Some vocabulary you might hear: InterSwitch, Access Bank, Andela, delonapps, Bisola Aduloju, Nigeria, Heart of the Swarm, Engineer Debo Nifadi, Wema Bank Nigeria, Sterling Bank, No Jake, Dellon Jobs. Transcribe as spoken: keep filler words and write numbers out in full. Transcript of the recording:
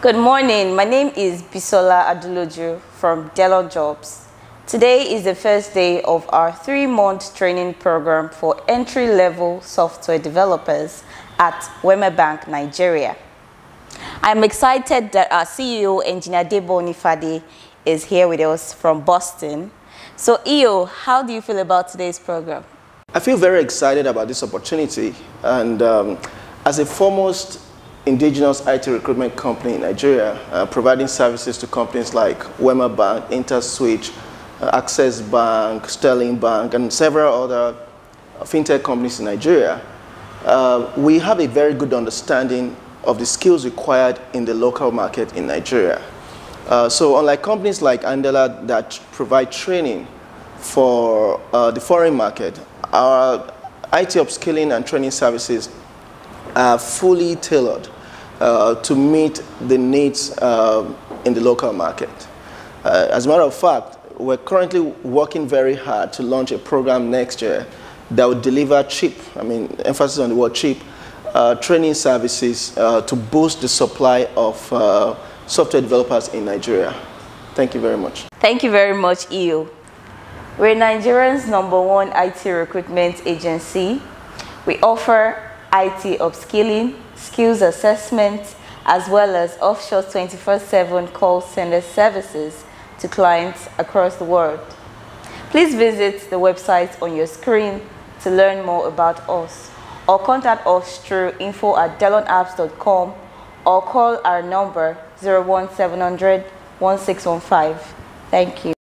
Good morning, my name is Bisola Aduloju from Dellon Jobs. Today is the first day of our three-month training program for entry-level software developers at Wema Bank Nigeria. I'm excited that our C E O, Engineer Debo Nifadi, is here with us from Boston. So, E O, how do you feel about today's program? I feel very excited about this opportunity, and um, as a foremost indigenous I T recruitment company in Nigeria, uh, providing services to companies like Wema Bank, InterSwitch, uh, Access Bank, Sterling Bank, and several other fintech companies in Nigeria. Uh, we have a very good understanding of the skills required in the local market in Nigeria. Uh, so unlike companies like Andela that provide training for uh, the foreign market, our I T upskilling and training services are fully tailored Uh, to meet the needs uh, in the local market. Uh, as a matter of fact, we're currently working very hard to launch a program next year that will deliver cheap, I mean, emphasis on the word cheap, uh, training services uh, to boost the supply of uh, software developers in Nigeria. Thank you very much. Thank you very much, E O. We're Nigeria's number one I T recruitment agency. We offer I T upskilling, skills assessment, as well as offshore twenty-four seven call center services to clients across the world. Please visit the website on your screen to learn more about us, or contact us through info at delon apps dot com, or call our number zero one seven zero zero one six one five. Thank you.